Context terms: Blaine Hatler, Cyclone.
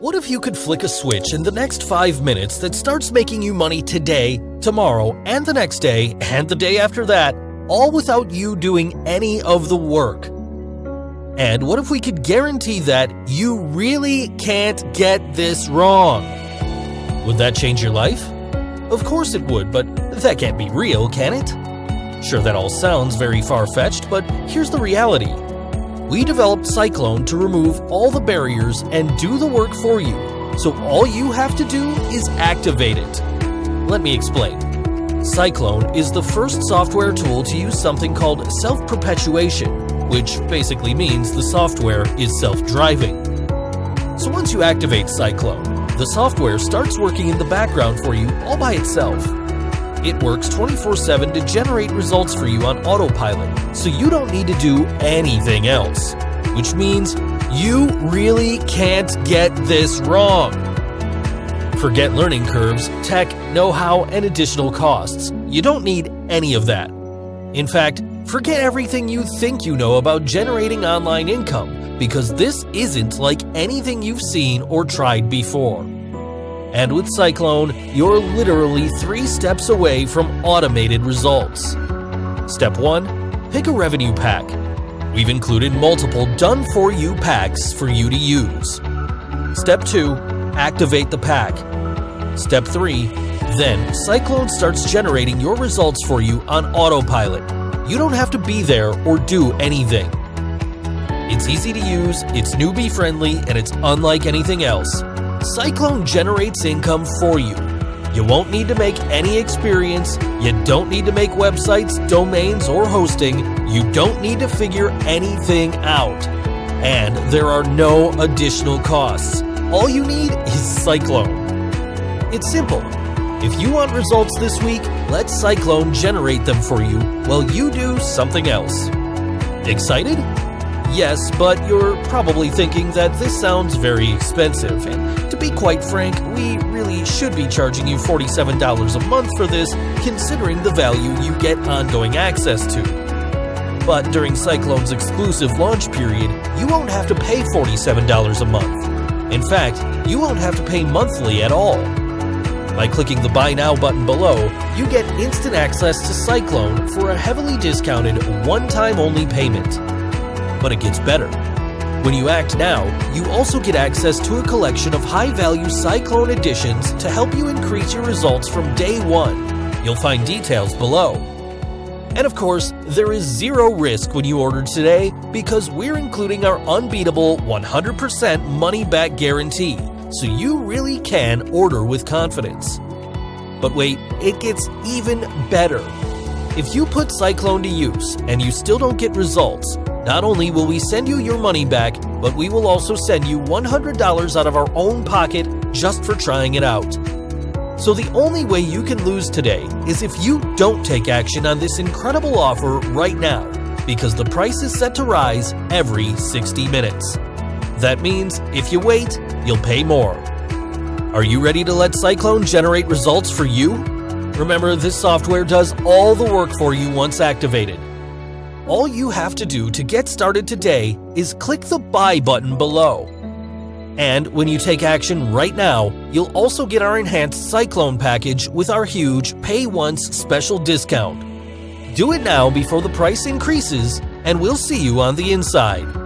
What if you could flick a switch in the next 5 minutes that starts making you money today, tomorrow, and the next day, and the day after that, all without you doing any of the work? And what if we could guarantee that you really can't get this wrong? Would that change your life? Of course it would, but that can't be real, can it? Sure, that all sounds very far-fetched, but here's the reality. We developed Cyclone to remove all the barriers and do the work for you, so all you have to do is activate it. Let me explain. Cyclone is the first software tool to use something called self-perpetuation, which basically means the software is self-driving. So once you activate Cyclone, the software starts working in the background for you all by itself. It works 24/7 to generate results for you on autopilot, so you don't need to do anything else. Which means you really can't get this wrong. Forget learning curves, tech, know-how, and additional costs. You don't need any of that. In fact, forget everything you think you know about generating online income, because this isn't like anything you've seen or tried before. And with Cyclone, you're literally 3 steps away from automated results. Step 1. Pick a revenue pack. We've included multiple done-for-you packs for you to use. Step 2. Activate the pack. Step 3. Then, Cyclone starts generating your results for you on autopilot. You don't have to be there or do anything. It's easy to use, it's newbie-friendly, and it's unlike anything else. Cyclone generates income for you. You won't need to make any experience, you don't need to make websites, domains, or hosting, you don't need to figure anything out. And there are no additional costs. All you need is Cyclone. It's simple. If you want results this week, let Cyclone generate them for you while you do something else. Excited? Yes, but you're probably thinking that this sounds very expensive, and to be quite frank, we really should be charging you $47 a month for this, considering the value you get ongoing access to. But during Cyclone's exclusive launch period, you won't have to pay $47 a month. In fact, you won't have to pay monthly at all. By clicking the Buy Now button below, you get instant access to Cyclone for a heavily discounted one-time only payment. But it gets better. When you act now, you also get access to a collection of high-value Cyclone editions to help you increase your results from day one. You'll find details below. And of course, there is zero risk when you order today because we're including our unbeatable 100% money-back guarantee, so you really can order with confidence. But wait, it gets even better. If you put Cyclone to use and you still don't get results, not only will we send you your money back, but we will also send you $100 out of our own pocket just for trying it out. So the only way you can lose today is if you don't take action on this incredible offer right now, because the price is set to rise every 60 minutes. That means if you wait, you'll pay more. Are you ready to let Cyclone generate results for you? Remember, this software does all the work for you once activated. All you have to do to get started today is click the Buy button below. And when you take action right now, you'll also get our enhanced Cyclone package with our huge Pay Once special discount. Do it now before the price increases, and we'll see you on the inside.